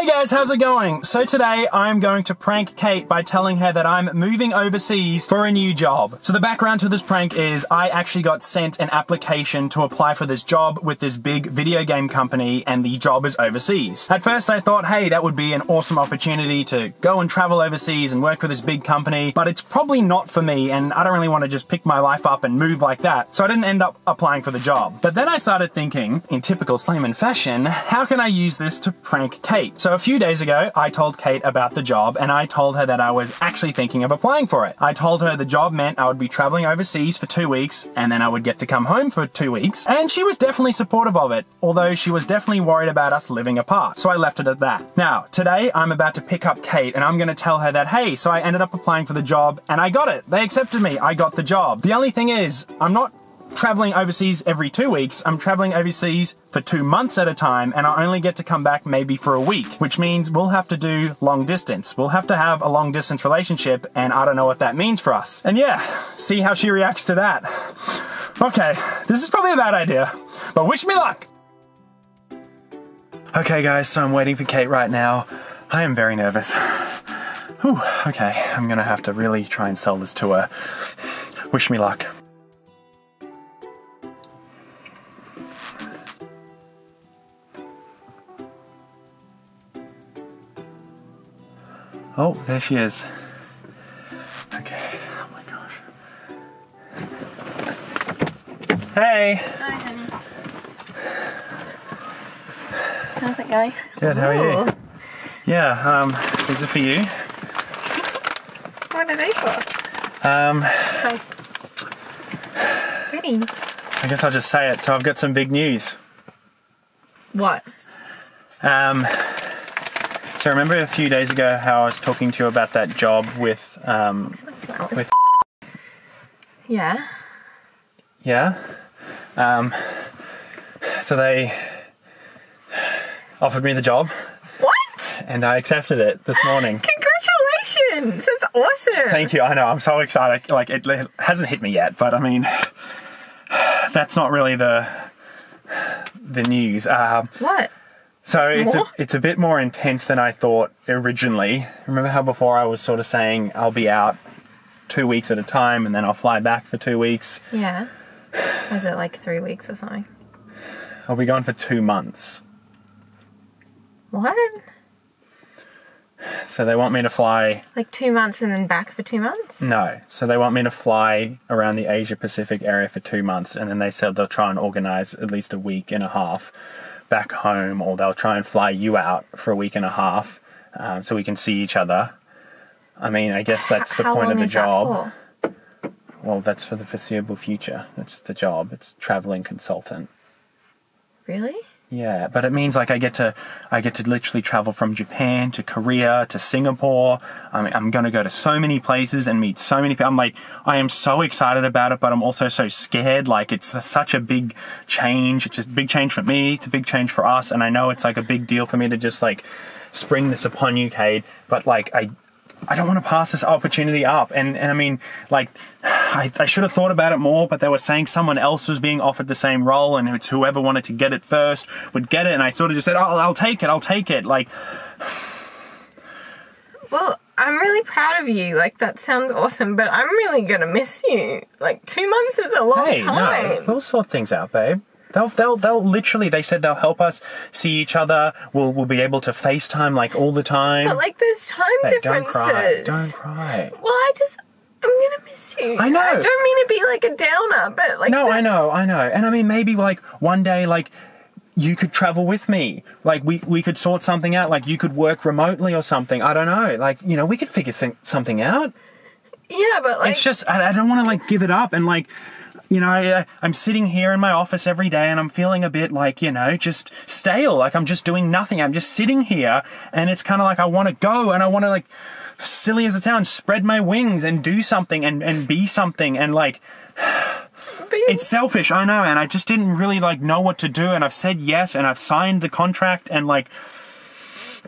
Hey guys, how's it going? So today I'm going to prank Kate by telling her that I'm moving overseas for a new job. So the background to this prank is I actually got sent an application to apply for this job with this big video game company, and the job is overseas. At first I thought, hey, that would be an awesome opportunity to go and travel overseas and work for this big company, but it's probably not for me and I don't really want to just pick my life up and move like that. So I didn't end up applying for the job. But then I started thinking, in typical Slayman fashion, how can I use this to prank Kate? So a few days ago, I told Kate about the job and I told her that I was actually thinking of applying for it. I told her the job meant I would be traveling overseas for 2 weeks and then I would get to come home for 2 weeks. And she was definitely supportive of it, although she was definitely worried about us living apart. So I left it at that. Now, today I'm about to pick up Kate and I'm gonna tell her that, hey, so I ended up applying for the job and I got it. They accepted me, I got the job. The only thing is, I'm not traveling overseas every 2 weeks. I'm traveling overseas for 2 months at a time, and I only get to come back maybe for a week, which means we'll have to do long distance. We'll have to have a long distance relationship, and I don't know what that means for us. And yeah, see how she reacts to that. Okay, this is probably a bad idea, but wish me luck. Okay guys, so I'm waiting for Kate right now. I am very nervous. Whew, okay, I'm gonna have to really try and sell this to her. Wish me luck. Oh, there she is. Okay, oh my gosh. Hey! Hi, honey. How's it going? Good, how are you? Yeah, these are for you. What are they for? Hi. Pretty. I guess I'll just say it, so I've got some big news. What? So remember a few days ago how I was talking to you about that job with yeah. Yeah? So they offered me the job. What? And I accepted it this morning. Congratulations! That's awesome! Thank you, I know, I'm so excited. Like, it hasn't hit me yet, but I mean, that's not really the news. What? So it's a bit more intense than I thought originally. Remember how before I was sort of saying I'll be out 2 weeks at a time and then I'll fly back for 2 weeks? Yeah. Was it like 3 weeks or something? I'll be gone for 2 months. What? So they want me to fly... Like 2 months and then back for 2 months? No. So they want me to fly around the Asia Pacific area for 2 months, and then they said they'll try and organise at least a week and a half back home, or they'll try and fly you out for a week and a half so we can see each other. I mean, I guess that's the point of the job. That for? Well, that's for the foreseeable future. That's the job. It's traveling consultant. Really? Yeah, but it means like I get to literally travel from Japan to Korea to Singapore. I mean, I'm gonna go to so many places and meet so many people. I'm like, I am so excited about it, but I'm also so scared. Like, it's such a big change. It's just a big change for me. It's a big change for us, and I know it's like a big deal for me to just like spring this upon you, Kate. But like, I don't want to pass this opportunity up. And I mean, like, I should have thought about it more, but they were saying someone else was being offered the same role, and it's whoever wanted to get it first would get it. And I sort of just said, oh, I'll take it. Like, well, I'm really proud of you. Like, that sounds awesome, but I'm really going to miss you. Like, 2 months is a long time. No, we'll sort things out, babe. They'll literally, they said they'll help us see each other. We'll be able to FaceTime like all the time. But like, there's time differences. Don't cry. Well, I'm gonna miss you. I know. I don't mean to be like a downer, but like. No, I know. And I mean, maybe like one day, like, you could travel with me. Like, we could sort something out. Like, you could work remotely or something. I don't know. Like, you know, we could figure something out. Yeah, but like. It's just, I don't want to like give it up and like. You know, I'm sitting here in my office every day and I'm feeling a bit like, you know, just stale. Like, I'm just doing nothing. I'm just sitting here, and it's kind of like I want to go, and I want to, like, silly as it sounds, spread my wings and do something and be something and, like... It's selfish, I know, and I just didn't really, like, know what to do, and I've said yes, and I've signed the contract, and, like...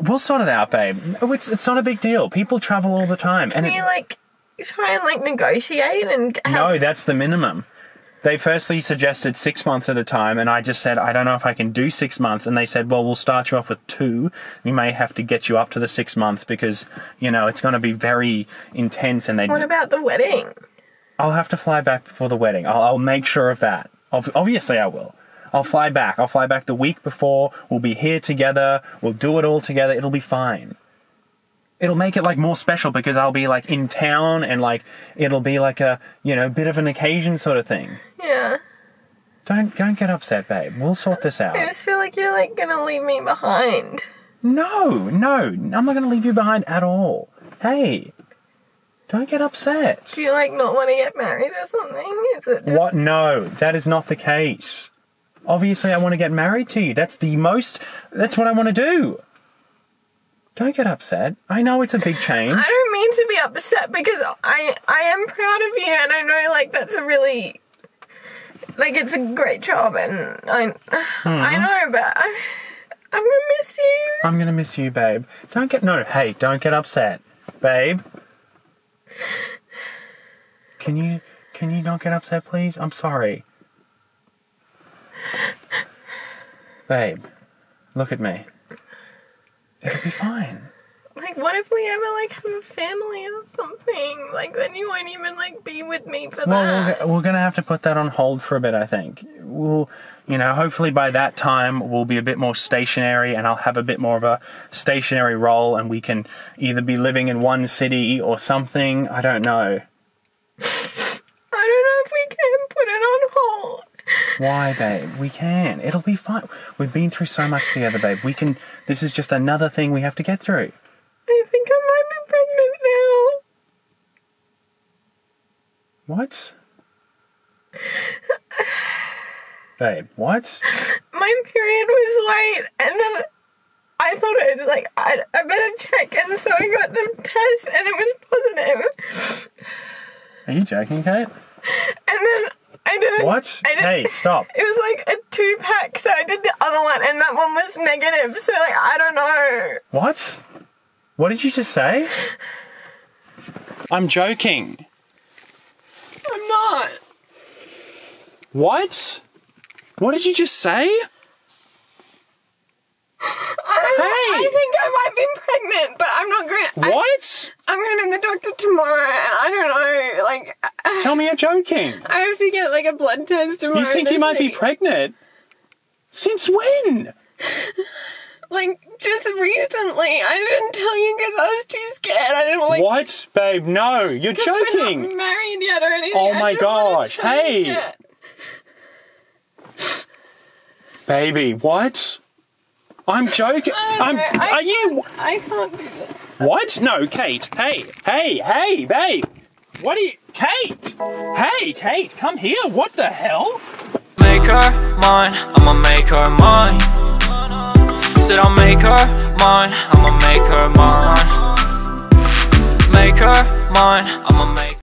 We'll sort it out, babe. It's not a big deal. People travel all the time. Can you, like, try and, like, negotiate and... No, that's the minimum. They firstly suggested 6 months at a time, and I just said, I don't know if I can do 6 months. And they said, well, we'll start you off with 2. We may have to get you up to the 6 months because, you know, it's going to be very intense. And they. What about the wedding? I'll have to fly back before the wedding. I'll make sure of that. Obviously, I will. I'll fly back. I'll fly back the week before. We'll be here together. We'll do it all together. It'll be fine. It'll make it, like, more special because I'll be, like, in town and, like, it'll be, like, a, you know, bit of an occasion sort of thing. Yeah. Don't get upset, babe. We'll sort this out. I just feel like you're, like, gonna leave me behind. No. I'm not gonna leave you behind at all. Hey. Don't get upset. Do you, like, not want to get married or something? Is it just... What? No. That is not the case. Obviously, I want to get married to you. That's what I want to do. Don't get upset. I know it's a big change. I don't mean to be upset because I am proud of you and I know, like, that's a really... Like, it's a great job and I know, but I'm going to miss you. I'm going to miss you, babe. Don't get upset, babe. Can you not get upset, please? I'm sorry. Babe, look at me. It'll be fine. Like, what if we ever, like, have a family or something? Like, then you won't even, like, be with me for that. Well, we're gonna have to put that on hold for a bit, I think. We'll, you know, hopefully by that time we'll be a bit more stationary and I'll have a bit more of a stationary role and we can either be living in one city or something. I don't know. I don't know if we can put it on hold. Why, babe? We can. It'll be fine. We've been through so much together, babe. We can... This is just another thing we have to get through. I think I might be pregnant now. What? Babe, what? My period was late, and then I thought it was like, I better check, and so I got the test, and it was positive. Are you joking, Kate? And then... What? Hey, stop. It was like a 2-pack, so I did the other one, and that one was negative, so, like, I don't know. What? What did you just say? I'm joking. I'm not. What? What did you just say? I think I might be pregnant, but I'm not going. What? I'm going to the doctor tomorrow, and I don't know, like... Tell me you're joking. I have to get, like, a blood test tomorrow. You think you might be pregnant? Since when? Like, just recently. I didn't tell you because I was too scared. I didn't want... Like, what? Babe, no. You're joking. We're not married yet or anything. Oh, my gosh. Hey. Baby, what? I'm joking. I can't do this. What? No, Kate. Hey, babe. What are you... Kate! Hey, Kate, come here. What the hell? Make her mine. I'ma make her mine. Said I'll make her mine. I'ma make her mine. Make her mine. I'ma make